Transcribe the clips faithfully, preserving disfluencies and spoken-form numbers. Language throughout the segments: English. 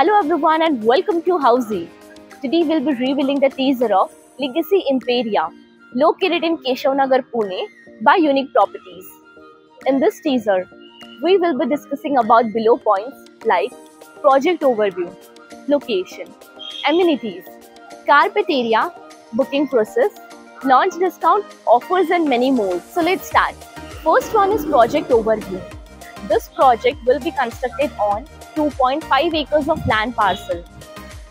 Hello everyone and welcome to Housiey. Today we'll be revealing the teaser of Legacy Imperia, located in Keshav Nagar, Pune, by Unique Properties. In this teaser, we will be discussing about below points like project overview, location, amenities, carpet area, booking process, launch discount, offers and many more. So let's start. First one is project overview. This project will be constructed on two point five acres of land parcel,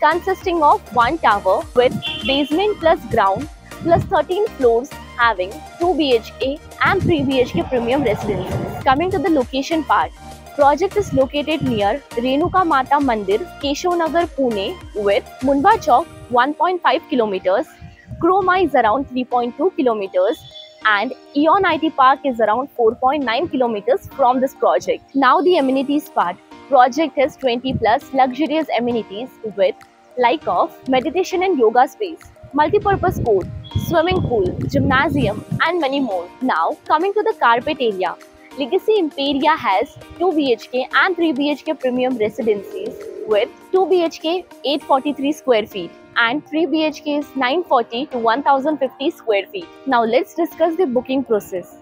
consisting of one tower with basement plus ground plus thirteen floors, having two B H K and three B H K premium residences. Coming to the location part, project is located near Renuka Mata Mandir, Keshav Nagar, Pune, with Mundhwa Chowk one point five kilometers, Croma is around three point two kilometers, and Eon I T Park is around four point nine kilometers from this project. Now the amenities part. Project has twenty plus luxurious amenities with like of meditation and yoga space, multi-purpose court, swimming pool, gymnasium and many more. Now coming to the carpet area, Legacy Imperia has two B H K and three B H K premium residencies with two B H K eight hundred forty-three square feet and three B H K is nine hundred forty to one thousand fifty square feet. Now let's discuss the booking process.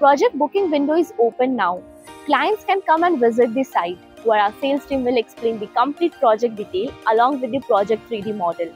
Project booking window is open now. Clients can come and visit the site, where our sales team will explain the complete project detail along with the project three D model.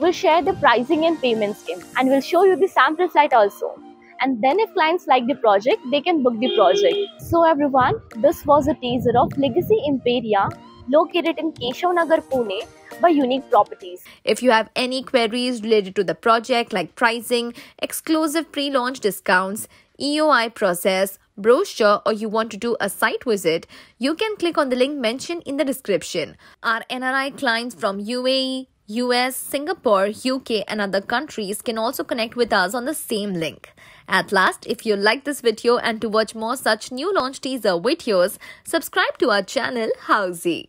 We'll share the pricing and payment scheme and we'll show you the sample site also. And then if clients like the project, they can book the project. So everyone, this was a teaser of Legacy Imperia, located in Keshav Nagar, Pune, by Unique Properties. If you have any queries related to the project like pricing, exclusive pre-launch discounts, E O I process, brochure, or you want to do a site visit, you can click on the link mentioned in the description. Our N R I clients from U A E, U S, Singapore, U K and other countries can also connect with us on the same link. At last, if you like this video and to watch more such new launch teaser videos, subscribe to our channel Housiey.